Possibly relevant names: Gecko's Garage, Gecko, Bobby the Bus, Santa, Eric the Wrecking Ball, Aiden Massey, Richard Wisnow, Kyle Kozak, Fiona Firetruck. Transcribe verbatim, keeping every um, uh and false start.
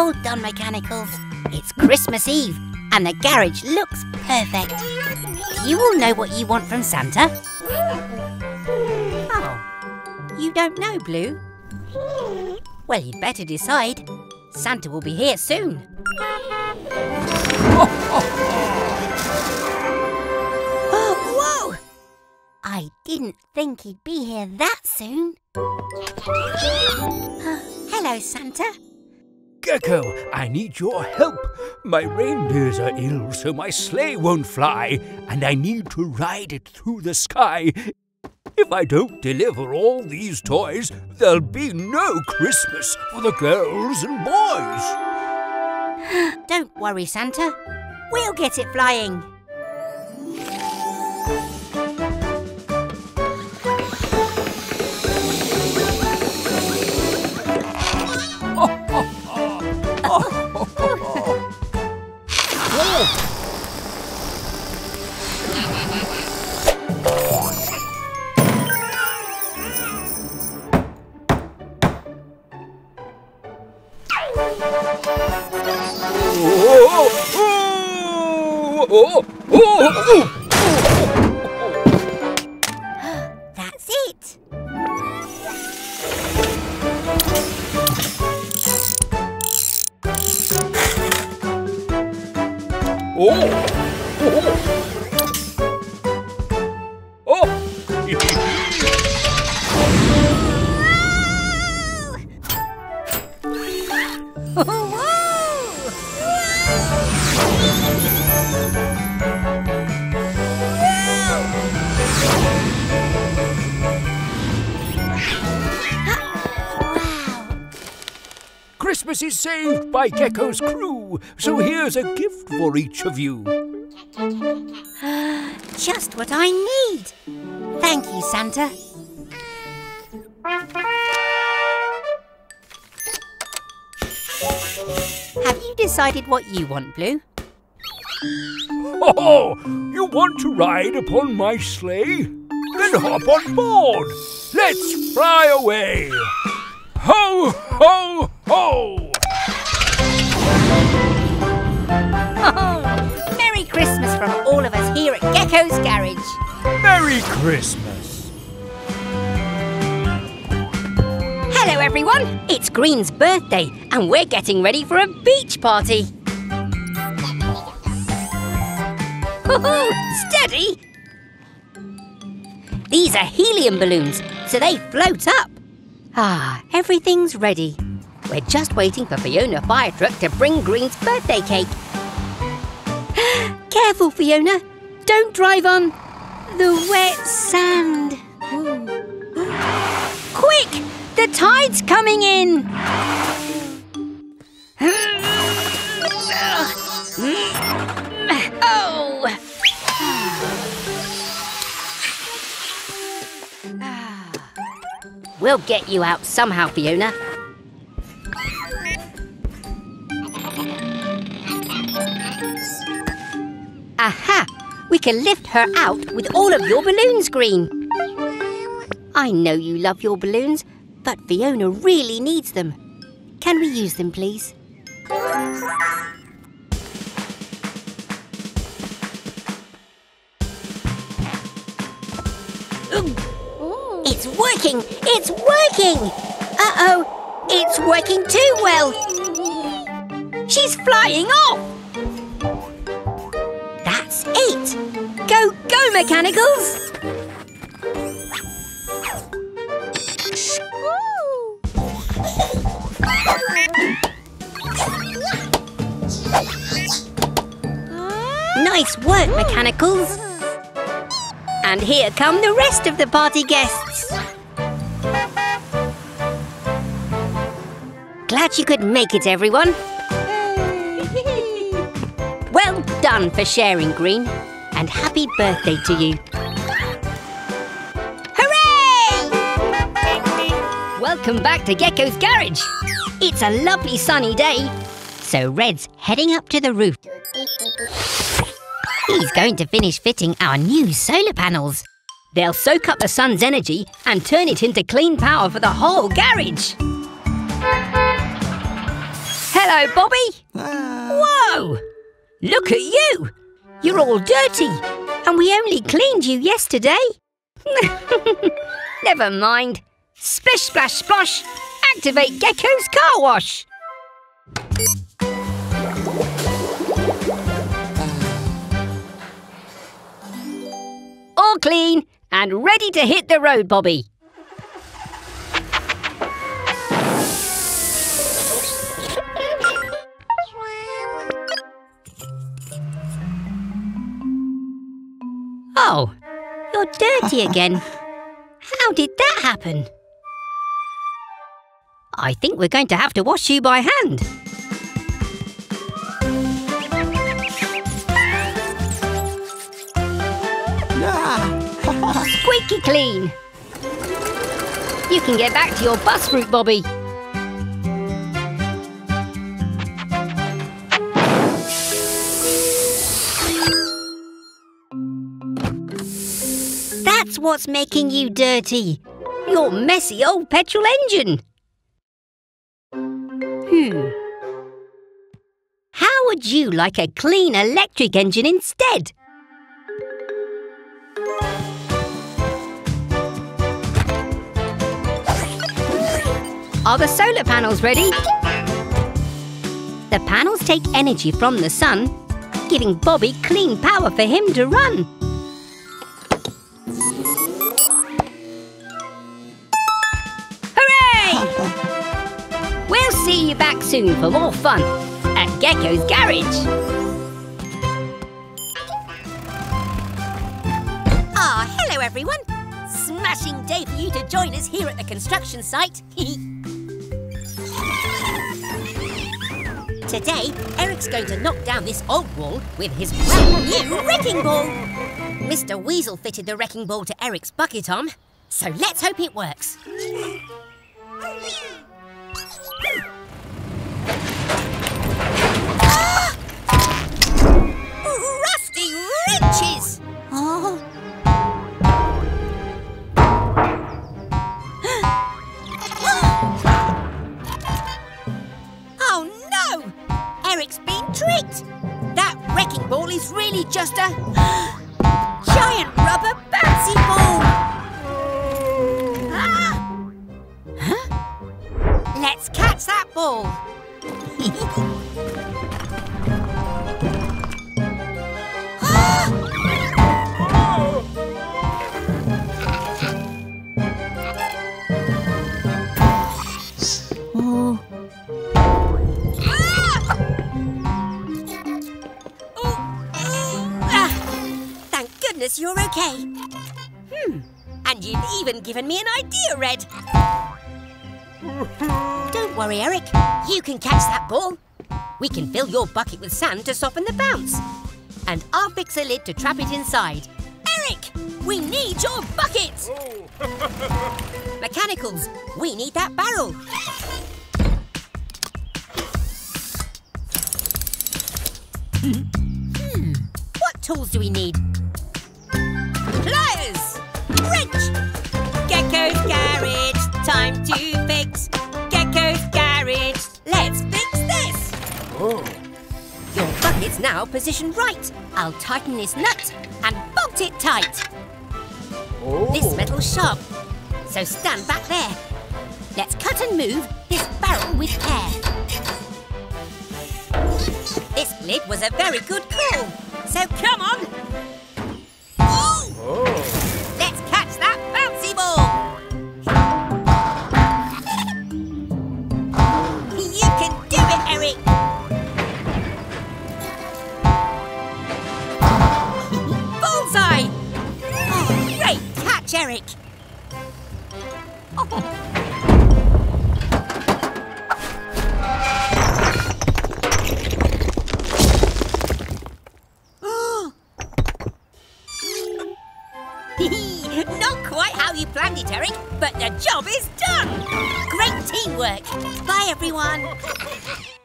all done, Mechanicals. It's Christmas Eve and the garage looks perfect. Do you all know what you want from Santa? Oh, you don't know, Blue? Well, you'd better decide. Santa will be here soon. Whoa! I didn't think he'd be here that soon. Uh, hello, Santa. Gecko, I need your help. My reindeers are ill, so my sleigh won't fly, and I need to ride it through the sky. If I don't deliver all these toys, there'll be no Christmas for the girls and boys. Don't worry, Santa. We'll get it flying. That's it. Oh. Oh. Oh. Christmas is saved by Gecko's crew, so here's a gift for each of you. Just what I need. Thank you, Santa. Have you decided what you want, Blue? Oh, you want to ride upon my sleigh? Then hop on board. Let's fly away. Ho, ho, ho! Oh, Merry Christmas from all of us here at Gecko's Garage. Merry Christmas. Hello, everyone. It's Green's birthday and we're getting ready for a beach party. Oh, steady! These are helium balloons, so they float up. Ah, everything's ready. We're just waiting for Fiona Firetruck to bring Green's birthday cake. Careful, Fiona. Don't drive on the wet sand. Quick! The tide's coming in! Oh! We'll get you out somehow, Fiona. Aha! We can lift her out with all of your balloons, Green. I know you love your balloons, but Fiona really needs them. Can we use them, please? It's working! It's working! Uh-oh! It's working too well! She's flying off! That's it! Go, go, Mechanicals! Nice work, Mechanicals! And here come the rest of the party guests. Glad you could make it, everyone. Well done for sharing, Green. And happy birthday to you. Hooray! Welcome back to Gecko's Garage. It's a lovely sunny day. So Red's heading up to the roof. He's going to finish fitting our new solar panels. They'll soak up the sun's energy and turn it into clean power for the whole garage. Hello, Bobby. Uh... Whoa! Look at you! You're all dirty, and we only cleaned you yesterday. Never mind. Splish, splash, splash. Activate Gecko's car wash. All clean and ready to hit the road, Bobby. Oh, you're dirty again. How did that happen? I think we're going to have to wash you by hand. Squeaky clean. You can get back to your bus route, Bobby. That's what's making you dirty. Your messy old petrol engine. Hmm. How would you like a clean electric engine instead? Are the solar panels ready? The panels take energy from the sun, giving Bobby clean power for him to run. Hooray! We'll see you back soon for more fun at Gecko's Garage. Ah, hello everyone. Smashing day for you to join us here at the construction site. Today, Eric's going to knock down this old wall with his brand new wrecking ball. Mister Weasel fitted the wrecking ball to Eric's bucket arm, so let's hope it works. Ah! Rusty wrenches! Oh. Eric's been tricked! That wrecking ball is really just a giant rubber bouncy ball! Ah! Huh? Let's catch that ball! You're okay. Hmm. And you've even given me an idea, Red. Don't worry, Eric. You can catch that ball. We can fill your bucket with sand to soften the bounce. And I'll fix a lid to trap it inside. Eric, we need your bucket! Mechanicals, we need that barrel. Hmm. What tools do we need? Pliers! Wrench! Gecko's Garage, time to fix. Gecko's Garage, let's fix this! Oh. Your bucket's now positioned right. I'll tighten this nut and bolt it tight. Oh. This metal's sharp, so stand back there. Let's cut and move this barrel with care. This lid was a very good call, so come on! Oh. Let's catch that bouncy ball! You can do it, Eric! Bullseye! Oh, great catch, Eric! Eric, but the job is done! Great teamwork! Bye, everyone!